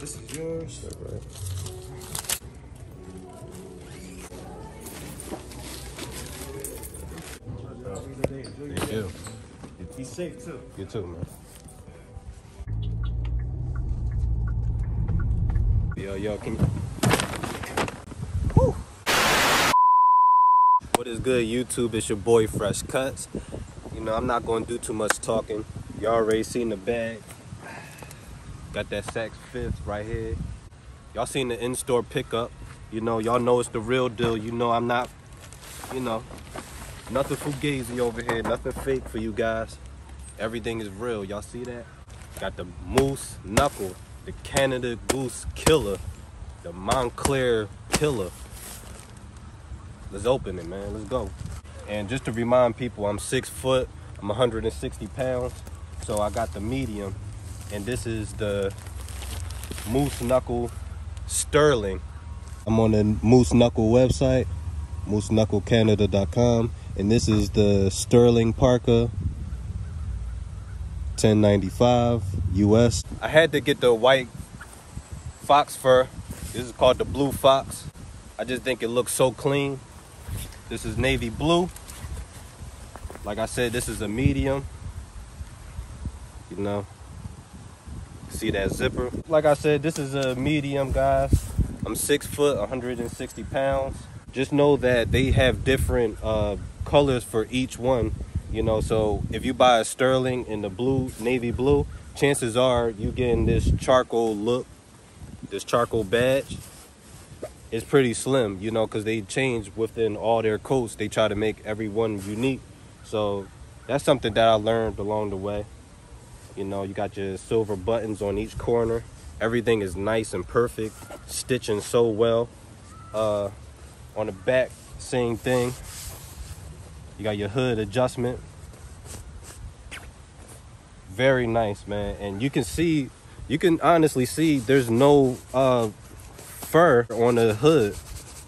This is yours. All right. You too. Be safe too. You too, man. Yo, can you... Woo. What is good, YouTube? It's your boy Freshh Cutz. You know, I'm not gonna do too much talking. Y'all already seen the bag. Got that Saks Fifth right here. Y'all seen the in-store pickup. You know, y'all know it's the real deal. You know, I'm not, you know, nothing fugazi over here, nothing fake for you guys. Everything is real, y'all see that? Got the Moose Knuckle, the Canada Goose Killer, the Moncler Killer. Let's open it, man, let's go. And just to remind people, I'm 6 foot, I'm 160 pounds, so I got the medium. And this is the Moose Knuckle Stirling. I'm on the Moose Knuckle website, mooseknucklecanada.com. And this is the Stirling Parka, $10.95 US. I had to get the white fox fur. This is called the blue fox. I just think it looks so clean. This is navy blue. Like I said, this is a medium. You know, see that zipper. Like I said, this is a medium, guys. I'm 6 foot, 160 pounds. Just know that they have different colors for each one, you know. So if you buy a Stirling in the blue, navy blue, chances are you getting this charcoal look, this charcoal badge. It's pretty slim, you know, because they change within all their coats. They try to make everyone unique. So that's something that I learned along the way. You know, you got your silver buttons on each corner. Everything is nice and perfect, stitching so well. On the back, same thing. You got your hood adjustment. Very nice, man. And you can see, you can honestly see there's no fur on the hood.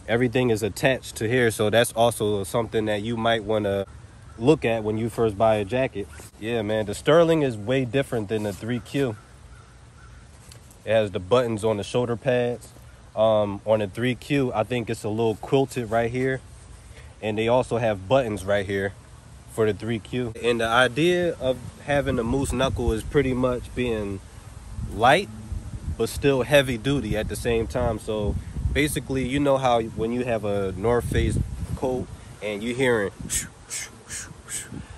Everything is attached to here. So that's also something that you might want to look at when you first buy a jacket. Yeah, man, the Stirling is way different than the 3Q. It has the buttons on the shoulder pads. On the 3Q, I think it's a little quilted right here. And they also have buttons right here for the 3Q. And the idea of having the Moose Knuckle is pretty much being light, but still heavy duty at the same time. So basically, you know how when you have a North Face coat and you're hearing,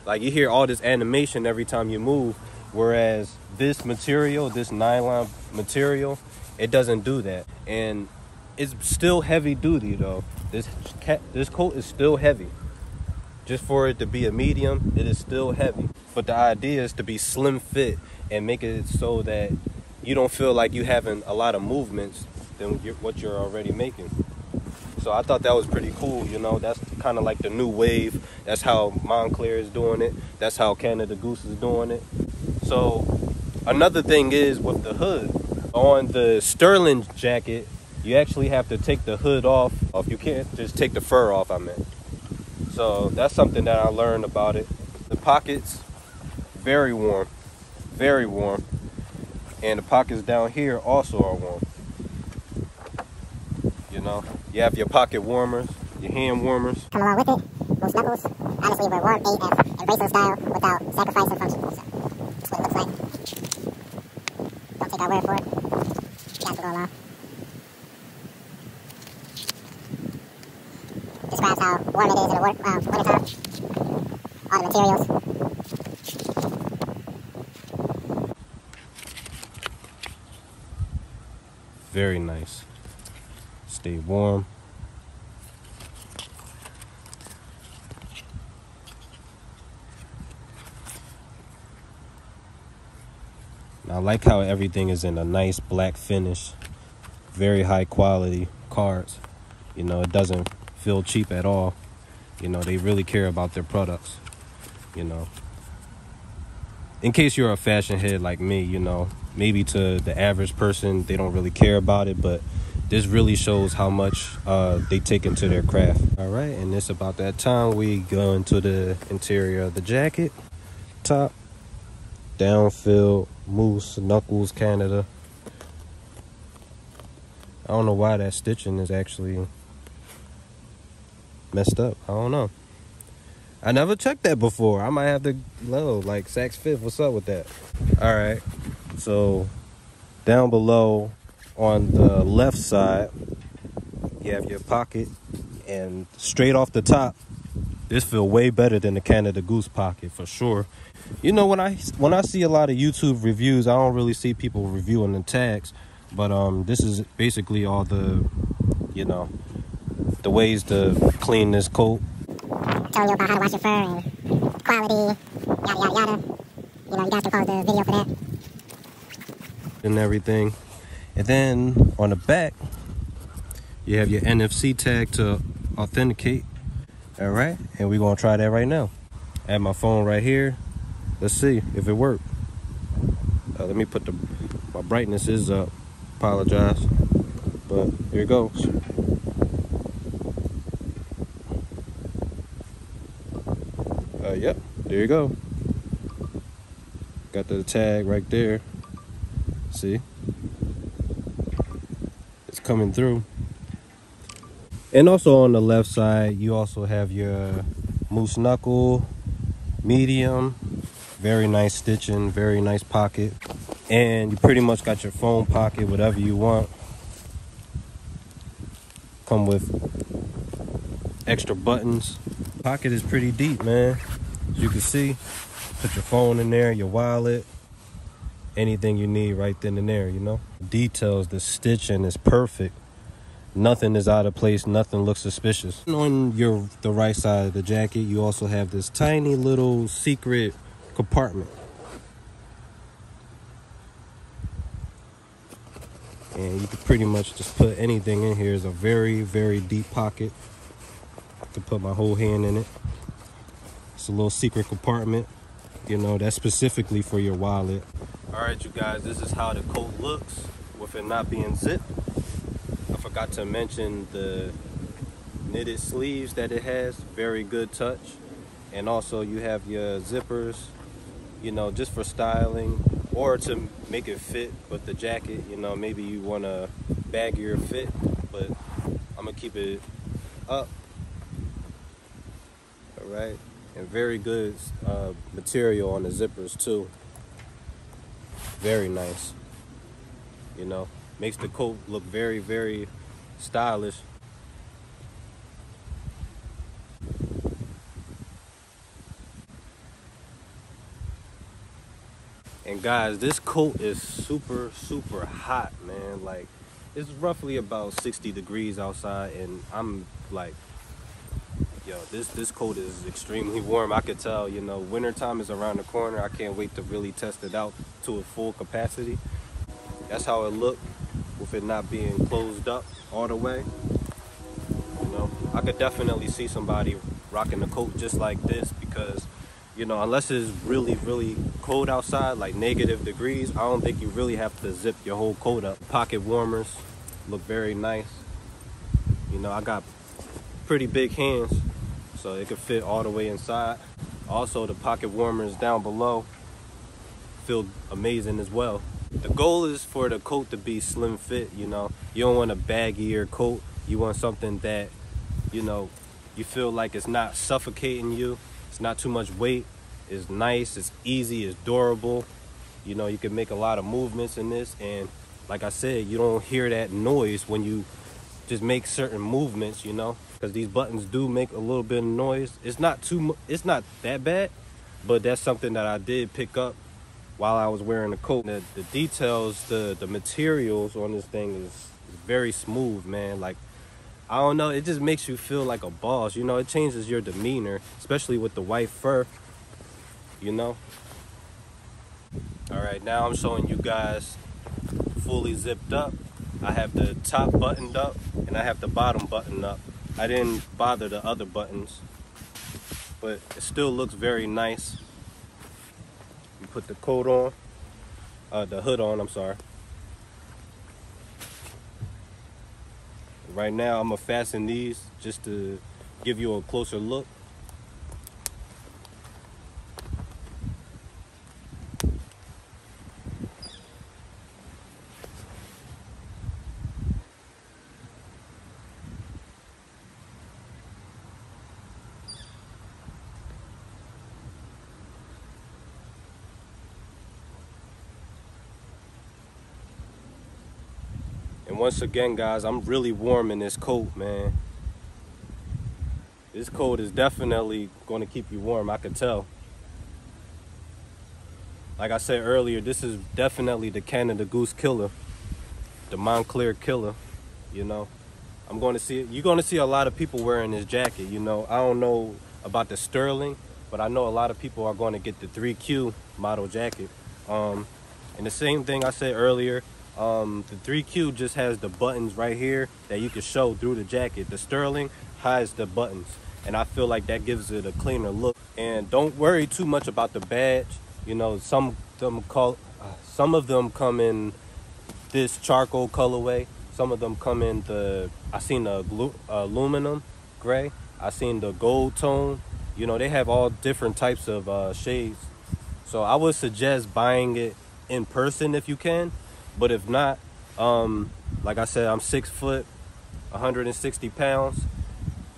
like you hear all this animation every time you move. Whereas this material, this nylon material, it doesn't do that. And it's still heavy duty though. This coat is still heavy. Just for it to be a medium, it is still heavy. But the idea is to be slim fit and make it so that you don't feel like you having a lot of movements than what you're already making. So I thought that was pretty cool, you know. That's kind of like the new wave. That's how Moncler is doing it. That's how Canada Goose is doing it. So another thing is with the hood. On the Stirling jacket, you actually have to take the hood off. You can't just take the fur off, I meant. So that's something that I learned about it. The pockets, very warm, very warm. And the pockets down here also are warm. You know, you have your pocket warmers, your hand warmers. Come along with it, Moose Knuckles. Honestly, we're warm AF, embrace style without sacrificing function. So that's what it looks like. Don't take our word for it. You guys will go along. Describes how warm it is in the wintertime. All the materials. Very nice. Stay warm. I like how everything is in a nice black finish, very high quality cards. You know, it doesn't feel cheap at all. You know, they really care about their products, you know. In case you're a fashion head like me, you know, maybe to the average person, they don't really care about it, but this really shows how much they take into their craft. All right, and it's about that time we go into the interior of the jacket. Top, downfill, Moose Knuckles Canada. I don't know why that stitching is actually messed up. I don't know. I never checked that before. I might have to load, like, Saks Fifth, what's up with that? All right, so down below on the left side, you have your pocket, and straight off the top, this feels way better than the Canada Goose pocket for sure. You know, when I see a lot of YouTube reviews, I don't really see people reviewing the tags, but this is basically all the, you know, the ways to clean this coat. Telling you about how to wash your fur and quality, yada yada yada. You know, you guys can pause the video for that. And everything. And then on the back, you have your NFC tag to authenticate. All right, and we're gonna try that right now. I have my phone right here. Let's see if it worked. Let me put my brightness is up. Apologize, but here it goes. Yep, there you go. Got the tag right there. See, it's coming through. And also on the left side, you also have your Moose Knuckle, medium. Very nice stitching, very nice pocket. And you pretty much got your phone pocket, whatever you want. Come with extra buttons. Pocket is pretty deep, man. As you can see, put your phone in there, your wallet, anything you need right then and there, you know? Details, the stitching is perfect. Nothing is out of place, nothing looks suspicious. And on the right side of the jacket, you also have this tiny little secret compartment. And you can pretty much just put anything in here. It's a very, very deep pocket. I could put my whole hand in it. It's a little secret compartment, you know, that's specifically for your wallet. All right, you guys, this is how the coat looks with it not being zipped. I forgot to mention the knitted sleeves that it has, very good touch. And also you have your zippers, you know, just for styling or to make it fit with the jacket. You know, maybe you want a baggier fit, but I'm gonna keep it up. All right, and very good material on the zippers too. Very nice, you know. Makes the coat look very, very stylish. And guys, this coat is super, super hot, man. Like, it's roughly about 60 degrees outside, and I'm like, yo, this coat is extremely warm. I could tell, you know, wintertime is around the corner. I can't wait to really test it out to a full capacity. That's how it looked, with it not being closed up all the way. You know, I could definitely see somebody rocking the coat just like this because, you know, unless it's really, really cold outside, like -degrees, I don't think you really have to zip your whole coat up. Pocket warmers look very nice. You know, I got pretty big hands, so it could fit all the way inside. Also, the pocket warmers down below feel amazing as well. The goal is for the coat to be slim fit, you know. You don't want a baggier coat. You want something that, you know, you feel like it's not suffocating you. It's not too much weight. It's nice, it's easy, it's durable. You know, you can make a lot of movements in this. And like I said, you don't hear that noise when you just make certain movements, you know, because these buttons do make a little bit of noise. It's not that bad, but that's something that I did pick up while I was wearing the coat. The details, the materials on this thing is very smooth, man. Like, I don't know, it just makes you feel like a boss, you know. It changes your demeanor, especially with the white fur, you know. All right, now I'm showing you guys fully zipped up. I have the top buttoned up and I have the bottom buttoned up. I didn't bother the other buttons, but it still looks very nice. Put the coat on, the hood on, I'm sorry. Right now, I'm gonna fasten these just to give you a closer look. And once again, guys, I'm really warm in this coat, man. This coat is definitely going to keep you warm, I could tell. Like I said earlier, this is definitely the Canada Goose killer, the Moncler killer, you know. I'm going to see, you're going to see a lot of people wearing this jacket, you know. I don't know about the Stirling, but I know a lot of people are going to get the 3Q model jacket. And the same thing I said earlier, the 3Q just has the buttons right here that you can show through the jacket. The Stirling hides the buttons, and I feel like that gives it a cleaner look. And don't worry too much about the badge. You know, some of them come in this charcoal colorway. Some of them come in the, I seen the aluminum gray. I seen the gold tone. You know, they have all different types of shades. So I would suggest buying it in person if you can. But if not, like I said, I'm 6 foot, 160 pounds.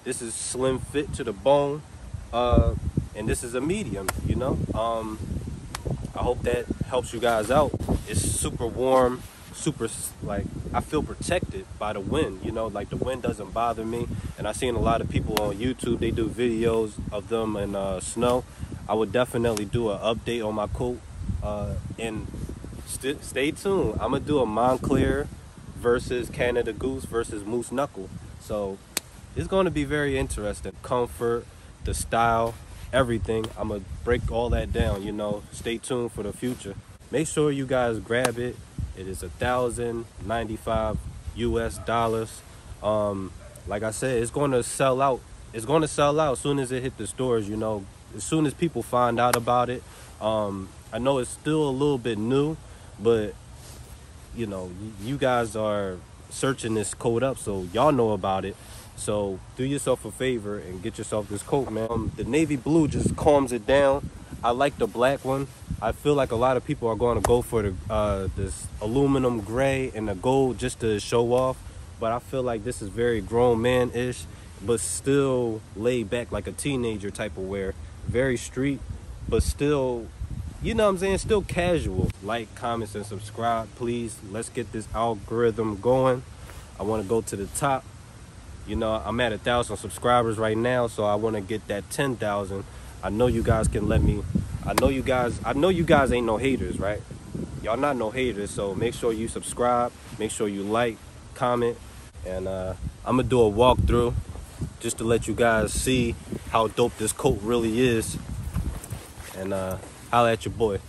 This is slim fit to the bone. And this is a medium, you know. I hope that helps you guys out. It's super warm, super, like, I feel protected by the wind, you know, like the wind doesn't bother me. And I've seen a lot of people on YouTube, they do videos of them in snow. I would definitely do an update on my coat. And stay tuned. I'm going to do a Moncler versus Canada Goose versus Moose Knuckle. So it's going to be very interesting. Comfort, the style, everything. I'm gonna break all that down, you know. Stay tuned for the future. Make sure you guys grab it. It is $1,095 US dollars. Like I said, it's going to sell out. It's going to sell out as soon as it hit the stores, you know, as soon as people find out about it. I know it's still a little bit new, but you know, you guys are searching this coat up, so y'all know about it. So do yourself a favor and get yourself this coat, man. The navy blue just calms it down. I like the black one. I feel like a lot of people are going to go for the this aluminum gray and the gold just to show off. But I feel like this is very grown man-ish, but still laid back like a teenager type of wear. Very street, but still, you know what I'm saying, still casual. Like, comments, and subscribe, please. Let's get this algorithm going. I want to go to the top. You know, I'm at 1,000 subscribers right now, so I want to get that 10,000. I know you guys can let me. I know you guys ain't no haters, right? Y'all not no haters, so make sure you subscribe. Make sure you like, comment, and I'm going to do a walkthrough just to let you guys see how dope this coat really is. And holla at your boy.